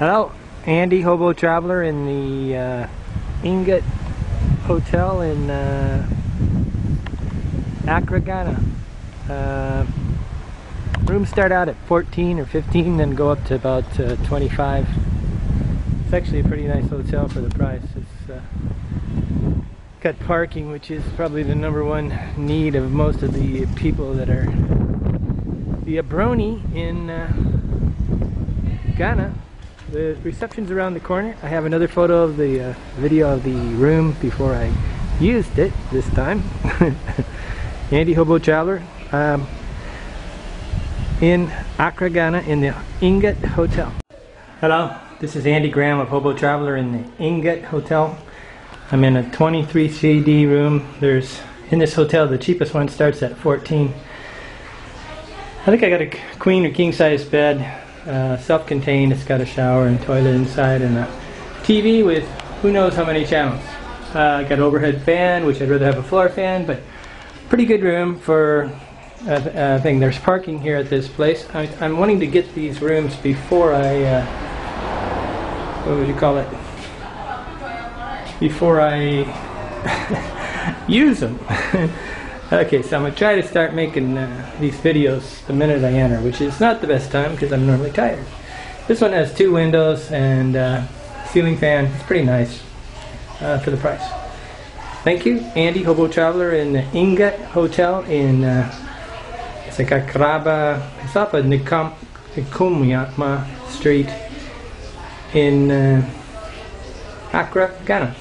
Hello, Andy, Hobo Traveler in the Ingot Hotel in Accra, Ghana. Rooms start out at 14 or 15, then go up to about 25. It's actually a pretty nice hotel for the price. It's got parking, which is probably the #1 need of most of the people that are the Abroni in Ghana. The reception's around the corner. I have another photo of the video of the room before I used it this time. Andy, Hobo Traveler in Accra, Ghana in the Ingot Hotel. Hello, this is Andy Graham of Hobo Traveler in the Ingot Hotel. I'm in a 23CD room. There's, in this hotel, the cheapest one starts at 14. I think I got a queen or king size bed, self-contained. It's got a shower and toilet inside and a TV with who knows how many channels. I got an overhead fan, which I'd rather have a floor fan, but pretty good room for a thing. There's parking here at this place. I'm wanting to get these rooms before I, what would you call it? Before I use them. Okay, so I'm going to try to start making these videos the minute I enter, which is not the best time because I'm normally tired. This one has 2 windows and ceiling fan. It's pretty nice for the price. Thank you, Andy, Hobo Traveler in the Ingot Hotel in it's like Accra. It's off of Nikumyakma Street in Accra, Ghana.